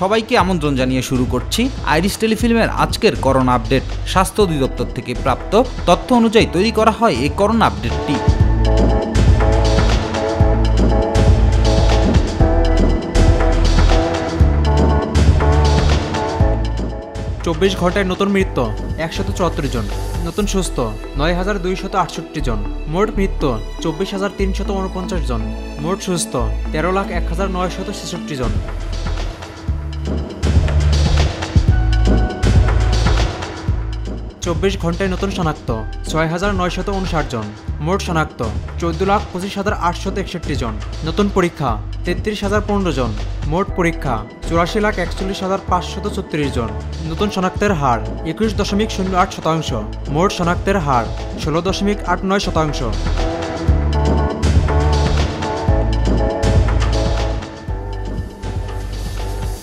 সবাইকে আমন্ত্রণ জানিয়ে শুরু করছি আইরিশ টেলিফিল্মের আজকের করোনা আপডেট। স্বাস্থ্য অধিদপ্তর থেকে প্রাপ্ত তথ্য অনুযায়ী তৈরি করা হয় এই করোনা আপডেটটি। চব্বিশ ঘন্টায় নতুন মৃত্যু ১৭৪ জন, নতুন সুস্থ ৯,২৬৮ জন, মোট মৃত্যু ২৪,৩৪৯ জন, মোট সুস্থ ১৩,০০১,৯৬৬ জন। চব্বিশ ঘন্টায় নতুন শনাক্ত ৬,৯৫৯ জন, মোট শনাক্ত ১৪,২৫,৮৬১ জন, নতুন পরীক্ষা ৩৩,০১৫ জন, মোট পরীক্ষা ৮৪,৪১,৫৩৪ জন, নতুন শনাক্তের হার ২১.০৮%, মোট শনাক্তের হার ১৬.৮৯%।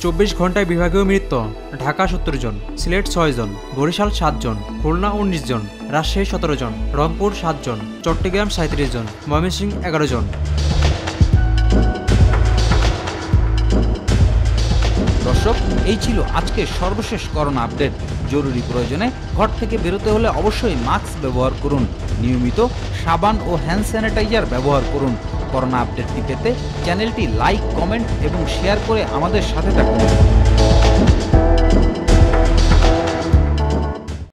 চব্বিশ ঘন্টায় বিভাগীয় মৃত্যু ঢাকা ৭০ জন, সিলেট ৬ জন, বরিশাল ৭ জন, খুলনা ১৯ জন, রাজশাহী ১৭ জন, রংপুর ৭ জন, চট্টগ্রাম ৩৭ জন, ময়মনসিংহ ১১ জন। দর্শক, এই ছিল আজকের সর্বশেষ করোনা আপডেট। জরুরি প্রয়োজনে ঘর থেকে বেরোতে হলে অবশ্যই মাস্ক ব্যবহার করুন, নিয়মিত সাবান ও হ্যান্ড স্যানিটাইজার ব্যবহার করুন। করোনা আপডেটটি পেতে চ্যানেলটি লাইক, কমেন্ট এবং শেয়ার করে আমাদের সাথে থাকুন।